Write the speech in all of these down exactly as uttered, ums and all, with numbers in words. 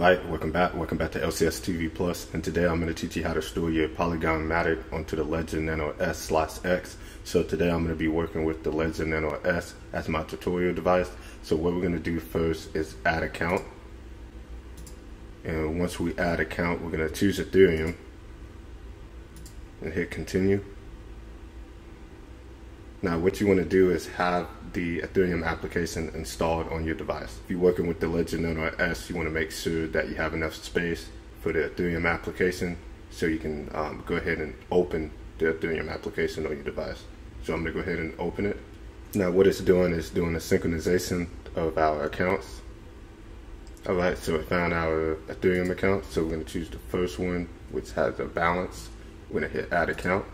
Alright, welcome back. Welcome back to L C S T V Plus, and today I'm going to teach you how to store your Polygon Matic onto the Ledger Nano S slash X. So today I'm going to be working with the Ledger Nano S as my tutorial device. So what we're going to do first is add account. And once we add account, we're going to choose Ethereum and hit continue. Now what you want to do is have the Ethereum application installed on your device. If you're working with the Ledger Nano S, you want to make sure that you have enough space for the Ethereum application, so you can um, go ahead and open the Ethereum application on your device. So I'm going to go ahead and open it. Now what it's doing is doing a synchronization of our accounts. Alright, so it found our Ethereum account, so we're going to choose the first one which has a balance. We're going to hit add account.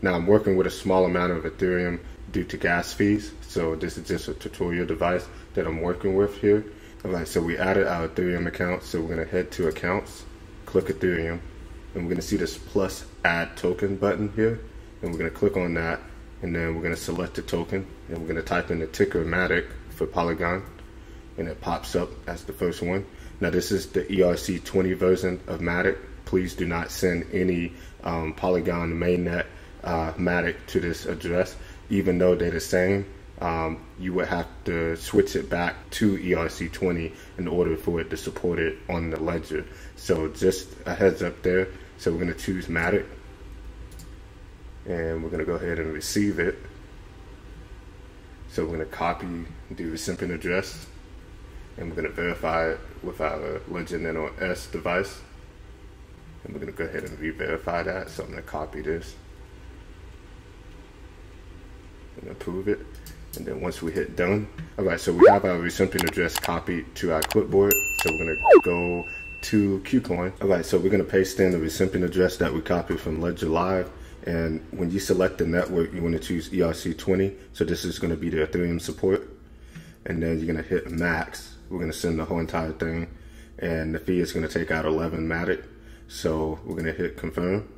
Now I'm working with a small amount of Ethereum due to gas fees, so this is just a tutorial device that I'm working with here. Alright, so we added our Ethereum account, so we're going to head to accounts, click Ethereum, and we're going to see this plus add token button here, and we're going to click on that, and then we're going to select the token, and we're going to type in the ticker MATIC for Polygon, and it pops up as the first one. Now this is the E R C twenty version of MATIC. Please do not send any um, Polygon mainnet Uh, Matic to this address. Even though they're the same, um, you would have to switch it back to E R C twenty in order for it to support it on the ledger. So just a heads up there. So we're going to choose Matic, and we're going to go ahead and receive it. So we're going to copy the recipient address, and we're going to verify it with our Ledger Nano S device, and we're going to go ahead and re-verify that. So I'm going to copy this and approve it, and then once we hit done. Alright, so we have our recipient address copied to our clipboard, so we're going to go to Kucoin. Alright, so we're going to paste in the recipient address that we copied from Ledger Live, and when you select the network, you want to choose E R C twenty, so this is going to be the Ethereum support, and then you're going to hit max. We're going to send the whole entire thing, and the fee is going to take out eleven Matic, so we're going to hit confirm.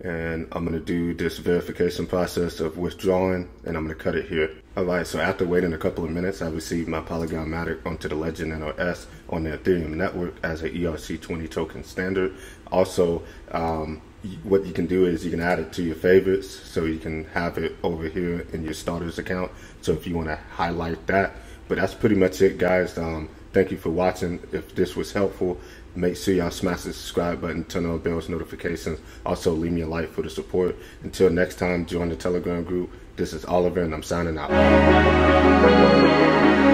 And I'm going to do this verification process of withdrawing, and I'm going to cut it here. Alright, so after waiting a couple of minutes, I received my Polygon Matic onto the Ledger Nano S on the Ethereum network as an E R C twenty token standard. Also, um, what you can do is you can add it to your favorites, so you can have it over here in your starters account, so if you want to highlight that. But that's pretty much it, guys. Um, thank you for watching. If this was helpful, make sure y'all smash the subscribe button, turn on bells notifications. Also, leave me a like for the support. Until next time, join the Telegram group. This is Oliver, and I'm signing out.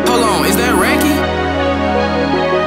Hold on, is that Racki?